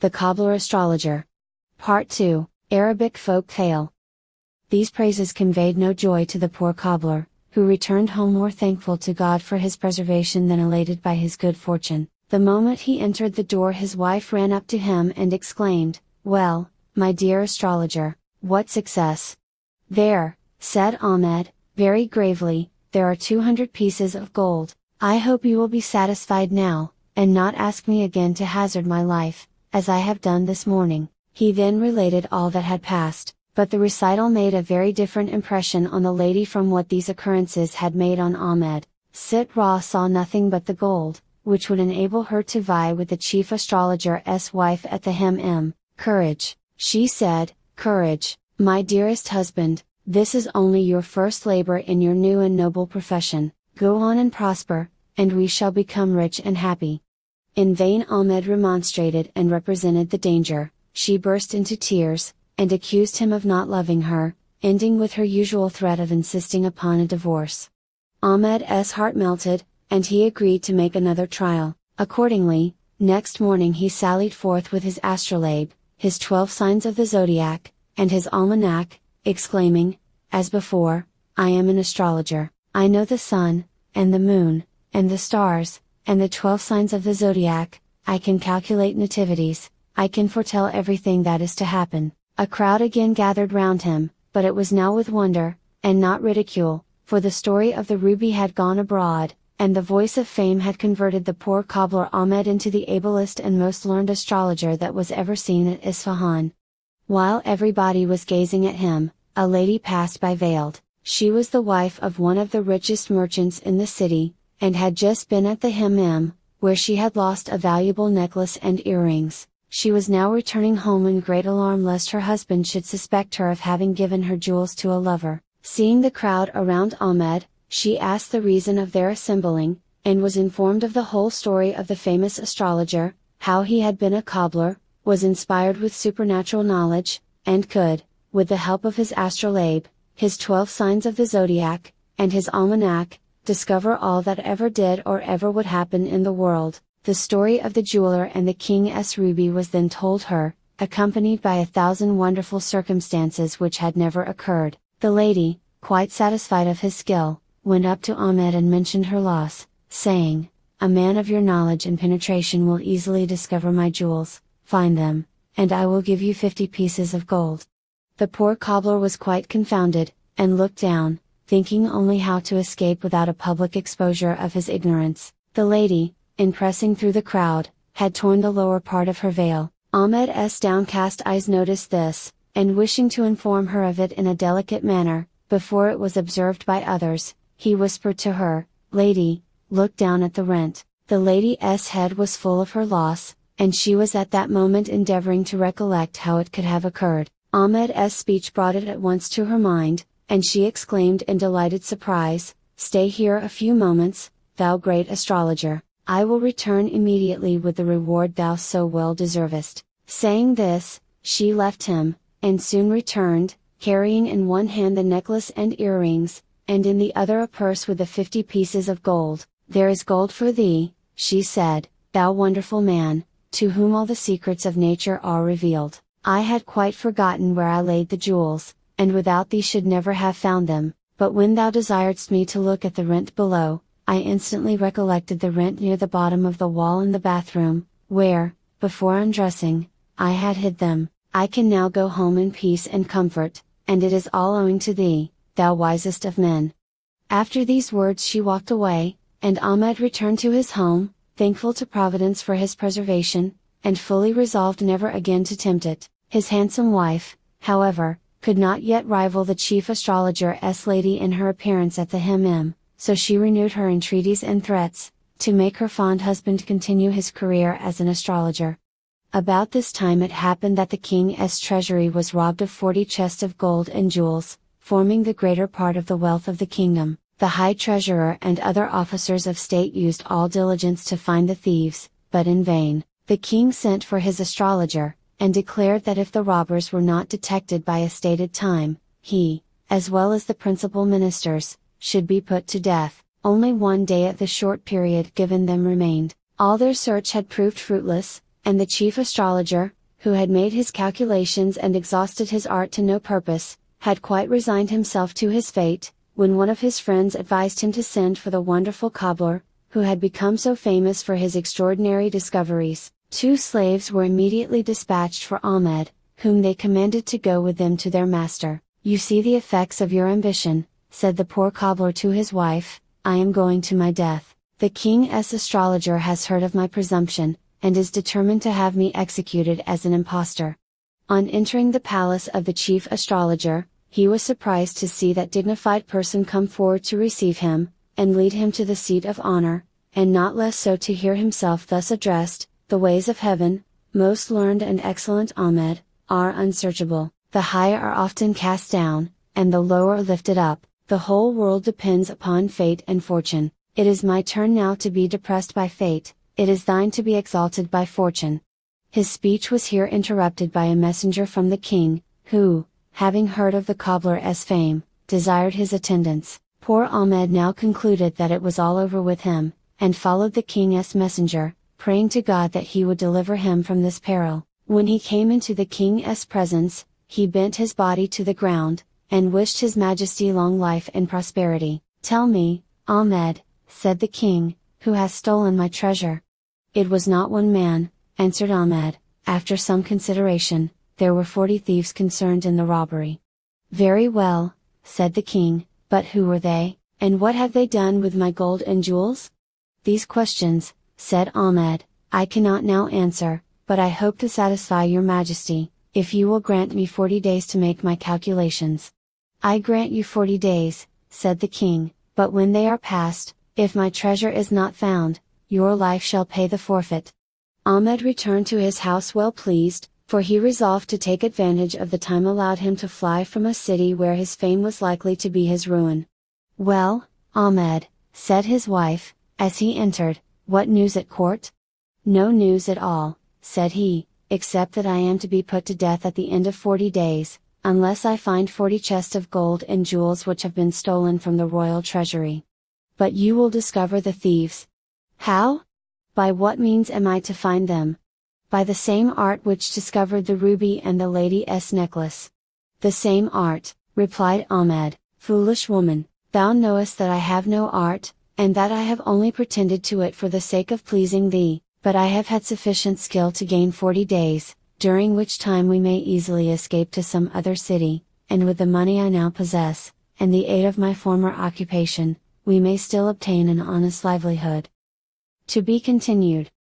The Cobbler Astrologer. Part 2, Arabic Folk Tale. These praises conveyed no joy to the poor cobbler, who returned home more thankful to God for his preservation than elated by his good fortune. The moment he entered the door, his wife ran up to him and exclaimed, "Well, my dear astrologer, what success!" "There," said Ahmed, very gravely, "there are 200 pieces of gold. I hope you will be satisfied now, and not ask me again to hazard my life, as I have done this morning." He then related all that had passed, but the recital made a very different impression on the lady from what these occurrences had made on Ahmed. Sit-Ra saw nothing but the gold, which would enable her to vie with the chief astrologer's wife at the hammam. "Courage," she said, "courage, my dearest husband, this is only your first labor in your new and noble profession. Go on and prosper, and we shall become rich and happy." In vain Ahmed remonstrated and represented the danger. She burst into tears, and accused him of not loving her, ending with her usual threat of insisting upon a divorce. Ahmed's heart melted, and he agreed to make another trial. Accordingly, next morning he sallied forth with his astrolabe, his 12 signs of the zodiac, and his almanac, exclaiming, "As before, I am an astrologer. I know the sun, and the moon, and the stars, and the 12 signs of the zodiac. I can calculate nativities, I can foretell everything that is to happen." A crowd again gathered round him, but it was now with wonder, and not ridicule, for the story of the ruby had gone abroad, and the voice of fame had converted the poor cobbler Ahmed into the ablest and most learned astrologer that was ever seen at Isfahan. While everybody was gazing at him, a lady passed by veiled. She was the wife of one of the richest merchants in the city, and had just been at the hammam, where she had lost a valuable necklace and earrings. She was now returning home in great alarm lest her husband should suspect her of having given her jewels to a lover. Seeing the crowd around Ahmed, she asked the reason of their assembling, and was informed of the whole story of the famous astrologer, how he had been a cobbler, was inspired with supernatural knowledge, and could, with the help of his astrolabe, his 12 signs of the zodiac, and his almanac, discover all that ever did or ever would happen in the world. The story of the jeweler and the king's ruby was then told her, accompanied by 1,000 wonderful circumstances which had never occurred. The lady, quite satisfied of his skill, went up to Ahmed and mentioned her loss, saying, "A man of your knowledge and penetration will easily discover my jewels. Find them, and I will give you 50 pieces of gold." The poor cobbler was quite confounded, and looked down, thinking only how to escape without a public exposure of his ignorance. The lady, in pressing through the crowd, had torn the lower part of her veil. Ahmed's downcast eyes noticed this, and wishing to inform her of it in a delicate manner, before it was observed by others, he whispered to her, "Lady, look down at the rent." The lady's head was full of her loss, and she was at that moment endeavoring to recollect how it could have occurred. Ahmed's speech brought it at once to her mind, and she exclaimed in delighted surprise, "Stay here a few moments, thou great astrologer. I will return immediately with the reward thou so well deservest." Saying this, she left him, and soon returned, carrying in one hand the necklace and earrings, and in the other a purse with the 50 pieces of gold. "There is gold for thee," she said, "thou wonderful man, to whom all the secrets of nature are revealed. I had quite forgotten where I laid the jewels, and without thee should never have found them, but when thou desiredst me to look at the rent below, I instantly recollected the rent near the bottom of the wall in the bathroom, where, before undressing, I had hid them. I can now go home in peace and comfort, and it is all owing to thee, thou wisest of men." After these words she walked away, and Ahmed returned to his home, thankful to Providence for his preservation, and fully resolved never again to tempt it. His handsome wife, however, could not yet rival the chief astrologer's lady in her appearance at the hammam. So she renewed her entreaties and threats, to make her fond husband continue his career as an astrologer. About this time it happened that the king's treasury was robbed of 40 chests of gold and jewels, forming the greater part of the wealth of the kingdom. The high treasurer and other officers of state used all diligence to find the thieves, but in vain. The king sent for his astrologer, and declared that if the robbers were not detected by a stated time, he, as well as the principal ministers, should be put to death. Only one day at the short period given them remained. All their search had proved fruitless, and the chief astrologer, who had made his calculations and exhausted his art to no purpose, had quite resigned himself to his fate, when one of his friends advised him to send for the wonderful cobbler, who had become so famous for his extraordinary discoveries. 2 slaves were immediately dispatched for Ahmed, whom they commanded to go with them to their master. "You see the effects of your ambition," said the poor cobbler to his wife, "I am going to my death. The king's astrologer has heard of my presumption, and is determined to have me executed as an impostor." On entering the palace of the chief astrologer, he was surprised to see that dignified person come forward to receive him, and lead him to the seat of honor, and not less so to hear himself thus addressed: "The ways of heaven, most learned and excellent Ahmed, are unsearchable. The higher are often cast down, and the lower lifted up. The whole world depends upon fate and fortune. It is my turn now to be depressed by fate, it is thine to be exalted by fortune." His speech was here interrupted by a messenger from the king, who, having heard of the cobbler's fame, desired his attendance. Poor Ahmed now concluded that it was all over with him, and followed the king's messenger, praying to God that he would deliver him from this peril. When he came into the king's presence, he bent his body to the ground, and wished his majesty long life and prosperity. "Tell me, Ahmed," said the king, "who has stolen my treasure?" "It was not one man," answered Ahmed. "After some consideration, there were 40 thieves concerned in the robbery." "Very well," said the king, "but who were they, and what have they done with my gold and jewels?" "These questions," said Ahmed, "I cannot now answer, but I hope to satisfy your majesty, if you will grant me 40 days to make my calculations." "I grant you 40 days, said the king, "but when they are past, if my treasure is not found, your life shall pay the forfeit." Ahmed returned to his house well pleased, for he resolved to take advantage of the time allowed him to fly from a city where his fame was likely to be his ruin. "Well, Ahmed," said his wife, as he entered, "what news at court?" "No news at all," said he, "except that I am to be put to death at the end of 40 days, unless I find 40 chests of gold and jewels which have been stolen from the royal treasury." "But you will discover the thieves." "How? By what means am I to find them?" "By the same art which discovered the ruby and the lady's necklace." "The same art," replied Ahmed. "Foolish woman, thou knowest that I have no art, and that I have only pretended to it for the sake of pleasing thee. But I have had sufficient skill to gain 40 days, during which time we may easily escape to some other city, and with the money I now possess, and the aid of my former occupation, we may still obtain an honest livelihood." To be continued.